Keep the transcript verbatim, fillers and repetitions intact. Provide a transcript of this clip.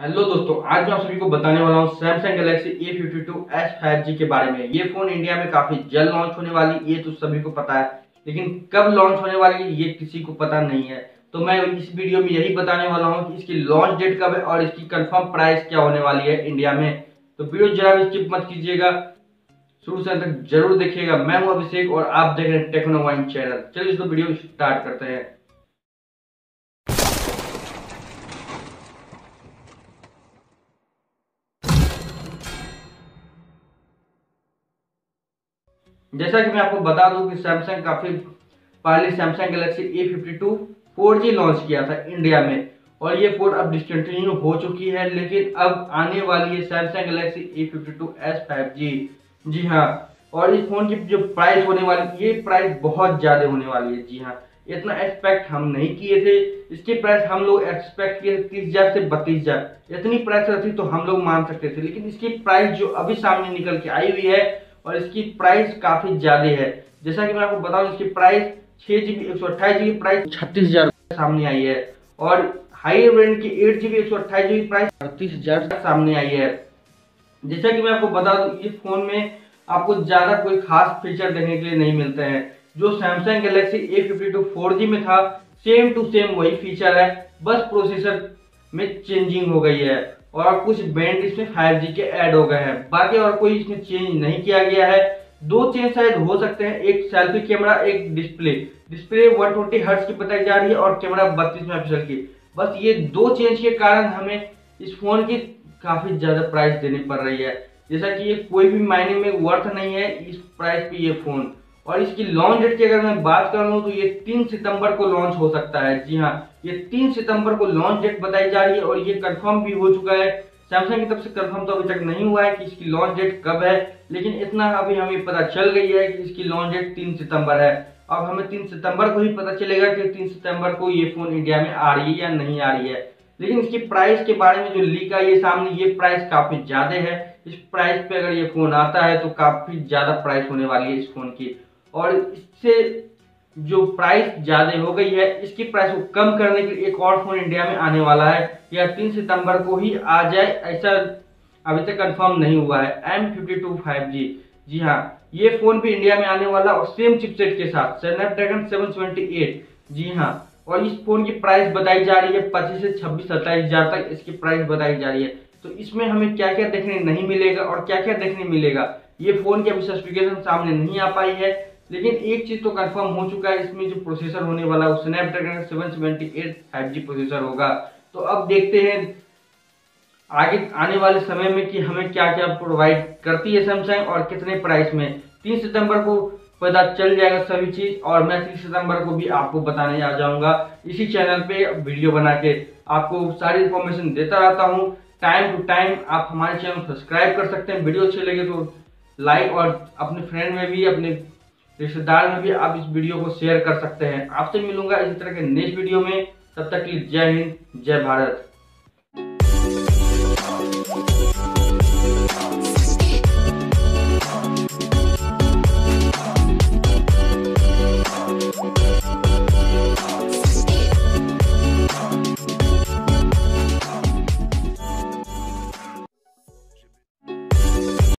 Hello दोस्तों, आज मैं आप सभी को बताने वाला हूँ Samsung Galaxy A fifty two S five G के बारे में। ये फोन इंडिया में काफी जल्द लॉन्च होने वाली, ये तो सभी को पता है, लेकिन कब लॉन्च होने वाली है ये किसी को पता नहीं है। तो मैं इस वीडियो में यही बताने वाला हूँ कि इसकी लॉन्च डेट कब है और इसकी कंफर्म प्राइस क्या होने वाली है इंडिया में। तो वीडियो जरा भी स्किप मत कीजिएगा, शुरू से अंत तक जरूर देखिएगा। मैं हूँ अभिषेक और आप देख रहे हैं टेक्नो वाइन चैनल। चलिए इसको वीडियो स्टार्ट करते हैं। जैसा कि मैं आपको बता दूं कि सैमसंग काफ़ी पहले Samsung Galaxy A fifty two four G launch किया था इंडिया में, और ये फोन अब डिस्कंटिन्यू हो चुकी है। लेकिन अब आने वाली है Samsung Galaxy A fifty two S five G. जी हाँ, और इस फोन की जो प्राइस होने वाली, ये प्राइस बहुत ज़्यादा होने वाली है। जी हाँ, इतना एक्सपेक्ट हम नहीं किए थे। इसकी प्राइस हम लोग एक्सपेक्ट किए थे तीस हज़ार से बत्तीस हज़ार इतनी प्राइस थी, तो हम लोग मान सकते थे। लेकिन इसकी प्राइस जो अभी सामने निकल के आई हुई है, और इसकी प्राइस काफी ज्यादा है। जैसा कि मैं आपको बताऊं, इसकी प्राइस छह जीबी एक सौ अट्ठाईस जीबी प्राइस छत्तीस हजार सामने आई है, और हाई रेंज की एट जीबी एक सौ अट्ठाईस जीबी प्राइस अड़तीस हजार सामने आई है। जैसा कि मैं आपको बता दूं, इस फोन में आपको ज्यादा कोई खास फीचर देखने के लिए नहीं मिलते हैं। जो Samsung Galaxy A fifty two four G में था, सेम टू सेम वही फीचर है, बस प्रोसेसर में चेंजिंग हो गई है और कुछ बैंड इसमें फाइव जी के ऐड हो गए हैं। बाकी और कोई इसमें चेंज नहीं किया गया है। दो चेंज शायद हो सकते हैं, एक सेल्फी कैमरा, एक display. Display one twenty hertz की बताई जा रही है और कैमरा बत्तीस मेगापिक्सल की। बस ये दो चेंज के कारण हमें इस फोन की काफ़ी ज़्यादा प्राइस देनी पड़ रही है, जैसा कि ये कोई भी मायने में वर्थ नहीं है इस प्राइस पर ये फ़ोन। और इसकी लॉन्च डेट की अगर मैं बात कर लूँ तो ये तीन सितंबर को लॉन्च हो सकता है। जी हाँ, ये तीन सितंबर को लॉन्च डेट बताई जा रही है, और ये कंफर्म भी हो चुका है सैमसंग की तरफ से। कंफर्म तो अभी तक नहीं हुआ है कि इसकी लॉन्च डेट कब है, लेकिन इतना अभी हमें पता चल गई है कि इसकी लॉन्च डेट तीन सितंबर है। अब हमें तीन सितंबर को ही पता चलेगा कि तीन सितंबर को ये फ़ोन इंडिया में आ रही है या नहीं आ रही है। लेकिन इसकी प्राइस के बारे में जो लीक आई है सामने, ये प्राइस काफ़ी ज़्यादा है। इस प्राइस पे अगर ये फ़ोन आता है तो काफ़ी ज़्यादा प्राइस होने वाली है इस फ़ोन की, और इससे जो प्राइस ज़्यादा हो गई है, इसकी प्राइस को कम करने के लिए एक और फ़ोन इंडिया में आने वाला है, या तीन सितंबर को ही आ जाए, ऐसा अभी तक कंफर्म नहीं हुआ है। M fifty two five G, जी हाँ, ये फ़ोन भी इंडिया में आने वाला, और सेम चिपसेट के साथ स्नैपड्रैगन सेवन सेवन एट। जी हाँ, और इस फ़ोन की प्राइस बताई जा रही है पच्चीस से छब्बीस सत्ताईस हज़ार तक इसकी प्राइस बताई जा रही है। तो इसमें हमें क्या क्या देखने नहीं मिलेगा और क्या क्या देखने मिलेगा, ये फ़ोन की अभी स्पेसिफिकेशन सामने नहीं आ पाई है। लेकिन एक चीज़ तो कंफर्म हो चुका है, इसमें जो प्रोसेसर होने वाला है वो Snapdragon seven seven eight five G processor होगा। तो अब देखते हैं आगे आने वाले समय में कि हमें क्या क्या प्रोवाइड करती है सैमसंग और कितने प्राइस में। तीन सितंबर को पता चल जाएगा सभी चीज़, और मैं तीस सितंबर को भी आपको बताने आ जाऊँगा इसी चैनल पर वीडियो बना के। आपको सारी इन्फॉर्मेशन देता रहता हूँ टाइम टू टाइम। आप हमारे चैनल को सब्सक्राइब कर सकते हैं। वीडियो अच्छी लगे तो लाइक, और अपने फ्रेंड में भी, अपने रिश्तेदार में भी आप इस वीडियो को शेयर कर सकते हैं। आपसे मिलूंगा इसी तरह के नेक्स्ट वीडियो में। तब तक के लिए जय हिंद, जय भारत।